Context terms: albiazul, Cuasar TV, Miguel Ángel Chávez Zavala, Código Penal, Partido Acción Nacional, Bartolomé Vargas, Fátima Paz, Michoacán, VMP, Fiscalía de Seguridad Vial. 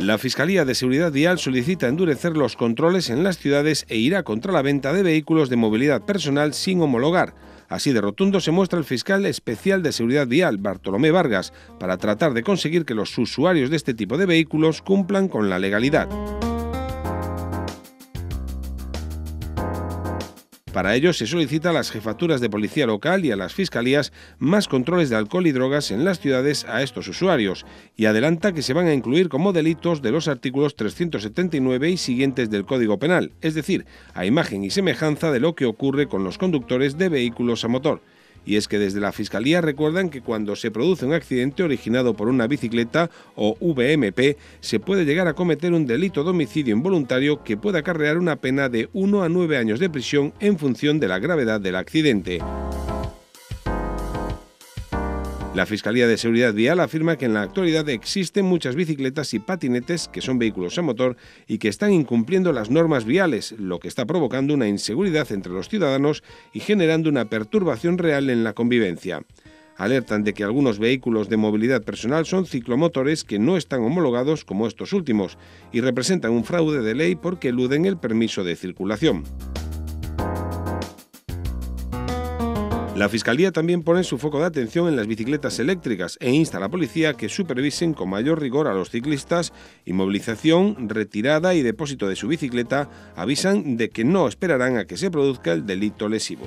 La Fiscalía de Seguridad Vial solicita endurecer los controles en las ciudades e irá contra la venta de vehículos de movilidad personal sin homologar. Así de rotundo se muestra el fiscal especial de Seguridad Vial, Bartolomé Vargas, para tratar de conseguir que los usuarios de este tipo de vehículos cumplan con la legalidad. Para ello se solicita a las jefaturas de policía local y a las fiscalías más controles de alcohol y drogas en las ciudades a estos usuarios, y adelanta que se van a incluir como delitos de los artículos 379 y siguientes del Código Penal, es decir, a imagen y semejanza de lo que ocurre con los conductores de vehículos a motor. Y es que desde la Fiscalía recuerdan que cuando se produce un accidente originado por una bicicleta o VMP, se puede llegar a cometer un delito de homicidio involuntario que puede acarrear una pena de 1 a 9 años de prisión en función de la gravedad del accidente. La Fiscalía de Seguridad Vial afirma que en la actualidad existen muchas bicicletas y patinetes que son vehículos a motor y que están incumpliendo las normas viales, lo que está provocando una inseguridad entre los ciudadanos y generando una perturbación real en la convivencia. Alertan de que algunos vehículos de movilidad personal son ciclomotores que no están homologados como estos últimos y representan un fraude de ley porque eluden el permiso de circulación. La Fiscalía también pone su foco de atención en las bicicletas eléctricas e insta a la policía que supervisen con mayor rigor a los ciclistas. Inmovilización, retirada y depósito de su bicicleta avisan de que no esperarán a que se produzca el delito lesivo.